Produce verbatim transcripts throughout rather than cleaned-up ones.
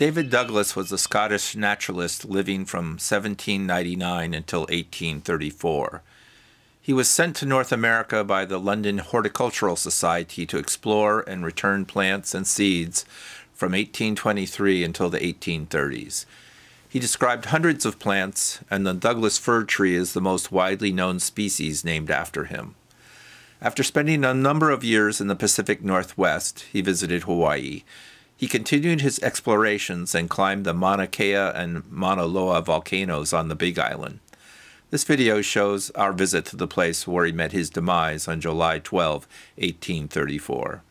David Douglas was a Scottish naturalist living from seventeen ninety-nine until eighteen thirty-four. He was sent to North America by the London Horticultural Society to explore and return plants and seeds from eighteen twenty-three until the eighteen thirties. He described hundreds of plants, and the Douglas fir tree is the most widely known species named after him. After spending a number of years in the Pacific Northwest, he visited Hawaii. He continued his explorations and climbed the Mauna Kea and Mauna Loa volcanoes on the Big Island. This video shows our visit to the place where he met his demise on July twelfth, eighteen thirty-four.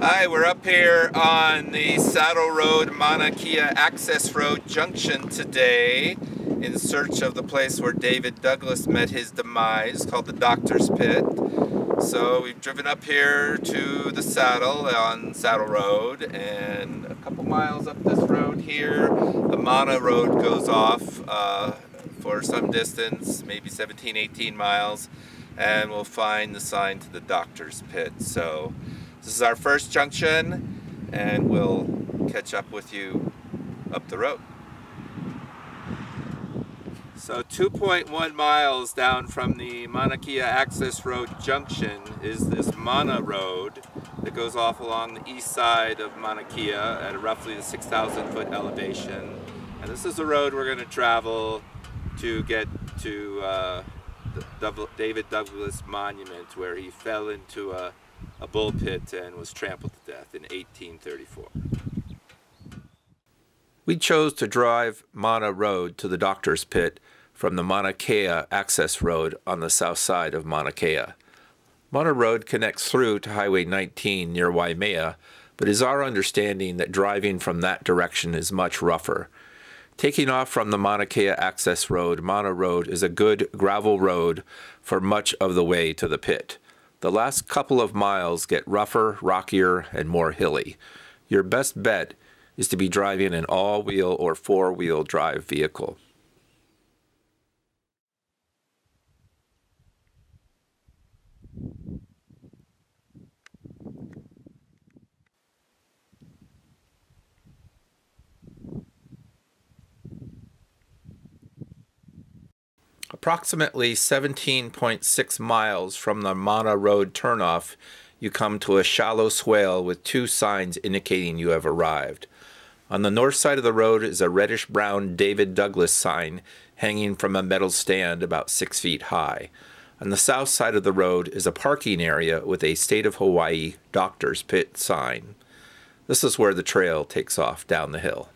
Hi, we're up here on the Saddle Road, Mauna Kea Access Road Junction today in search of the place where David Douglas met his demise, called the Doctor's Pit. So we've driven up here to the saddle on Saddle Road, and a couple miles up this road here, the Mana Road goes off uh, for some distance, maybe seventeen, eighteen miles, and we'll find the sign to the Doctor's Pit. So this is our first junction, and we'll catch up with you up the road. So two point one miles down from the Mauna Kea Access Road Junction is this Mana Road that goes off along the east side of Mauna Kea at roughly the six thousand foot elevation. And this is the road we're going to travel to get to uh, the David Douglas Monument, where he fell into a, a bull pit and was trampled to death in eighteen thirty-four. We chose to drive Mana Road to the Doctor's Pit from the Mauna Kea Access Road on the south side of Mauna Kea. Mana Road connects through to Highway nineteen near Waimea, but is our understanding that driving from that direction is much rougher. Taking off from the Mauna Kea Access Road, Mana Road is a good gravel road for much of the way to the pit. The last couple of miles get rougher, rockier, and more hilly. Your best bet is to be driving an all-wheel or four-wheel drive vehicle. Approximately seventeen point six miles from the Mana Road turnoff, you come to a shallow swale with two signs indicating you have arrived. On the north side of the road is a reddish-brown David Douglas sign hanging from a metal stand about six feet high. On the south side of the road is a parking area with a State of Hawaii Doctor's Pit sign. This is where the trail takes off down the hill.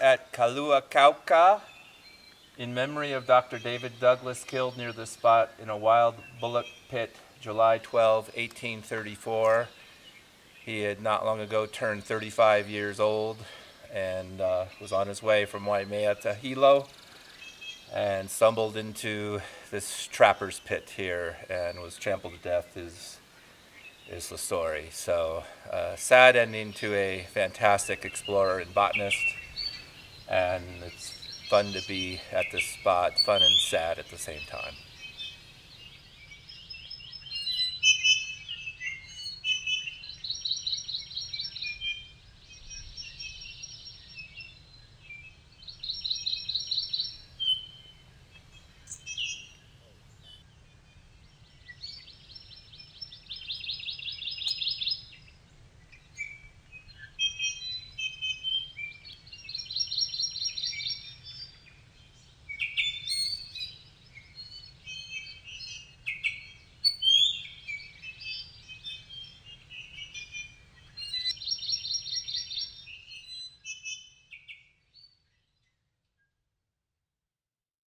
At Kaluakauka, in memory of Doctor David Douglas, killed near this spot in a wild bullock pit, July twelfth, eighteen thirty-four. He had not long ago turned thirty-five years old and uh, was on his way from Waimea to Hilo and stumbled into this trapper's pit here and was trampled to death is, is the story. So, uh, sad ending to a fantastic explorer and botanist. And it's fun to be at this spot, fun and sad at the same time.